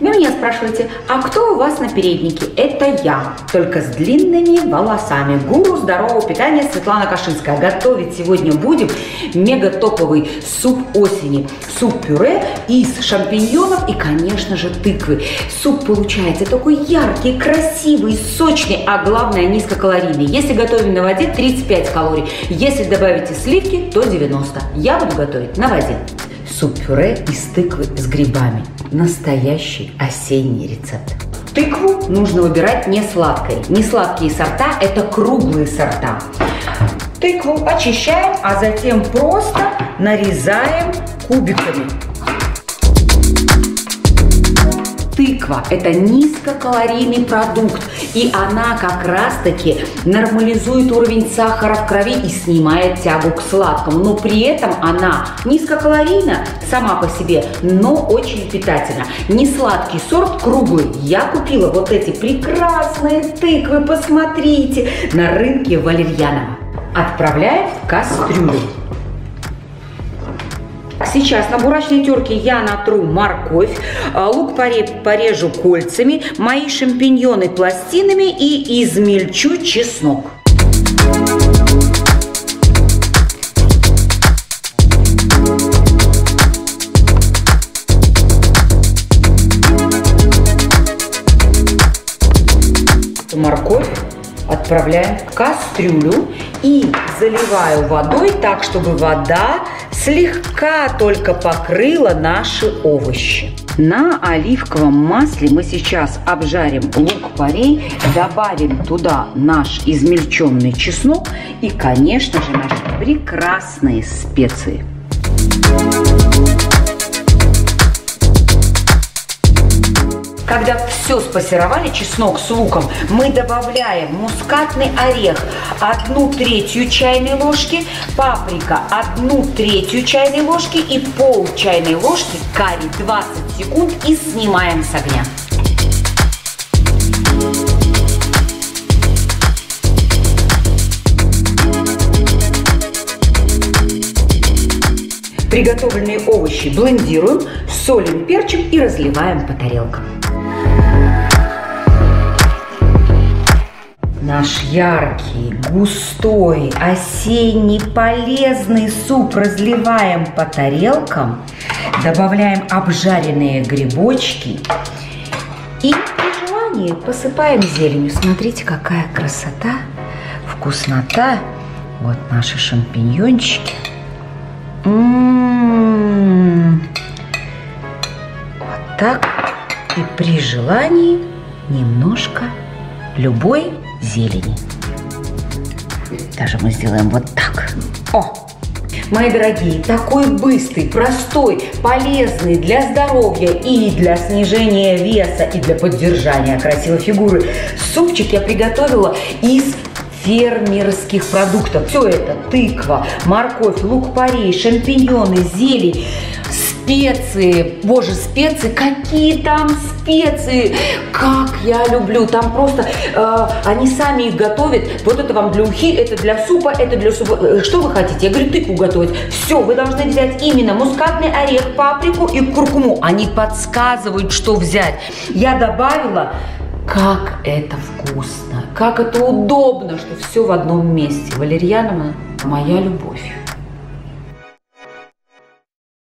Вы меня спрашиваете, а кто у вас на переднике? Это я, только с длинными волосами. Гуру здорового питания Светлана Кашицкая. Готовить сегодня будем мега топовый суп осени. Суп-пюре из шампиньонов и, конечно же, тыквы. Суп получается такой яркий, красивый, сочный, а главное низкокалорийный. Если готовим на воде, 35 калорий. Если добавите сливки, то 90. Я буду готовить на воде. Суп-пюре из тыквы с грибами. Настоящий осенний рецепт. Тыкву нужно выбирать не сладкой. Не сладкие сорта – это круглые сорта. Тыкву очищаем, а затем просто нарезаем кубиками. Тыква – это низкокалорийный продукт, и она как раз-таки нормализует уровень сахара в крови и снимает тягу к сладкому. Но при этом она низкокалорийна сама по себе, но очень питательна. Несладкий сорт круглый. Я купила вот эти прекрасные тыквы, посмотрите, на рынке Валерьянова. Отправляем в кастрюлю. Сейчас на бурачной терке я натру морковь, лук порежу кольцами, мои шампиньоны пластинами и измельчу чеснок. Морковь отправляем в кастрюлю и заливаю водой так, чтобы вода слегка только покрыла наши овощи. На оливковом масле мы сейчас обжарим лук-порей, добавим туда наш измельченный чеснок и, конечно же, наши прекрасные специи. Когда все спассеровали, чеснок с луком, мы добавляем мускатный орех 1/3 чайной ложки, паприка 1/3 чайной ложки и пол чайной ложки карри, 20 секунд и снимаем с огня. Приготовленные овощи блендируем, солим, перчим и разливаем по тарелкам. Наш яркий, густой, осенний, полезный суп разливаем по тарелкам, добавляем обжаренные грибочки и при желании посыпаем зеленью. Смотрите, какая красота, вкуснота. Вот наши шампиньончики. Вот так. И при желании немножко любой зелени. Даже мы сделаем вот так. О! Мои дорогие, такой быстрый, простой, полезный для здоровья и для снижения веса, и для поддержания красивой фигуры супчик я приготовила из фермерских продуктов. Все это тыква, морковь, лук-порей, шампиньоны, зелень, специи. Боже, специи, какие там специи, как я люблю. Там просто они сами их готовят. Вот это вам для ухи, это для супа, это для супа. Что вы хотите? Я говорю, тыкву готовить. Все, вы должны взять именно мускатный орех, паприку и куркуму. Они подсказывают, что взять. Я добавила. Как это вкусно, как это удобно, что все в одном месте. Валерьянова – моя любовь.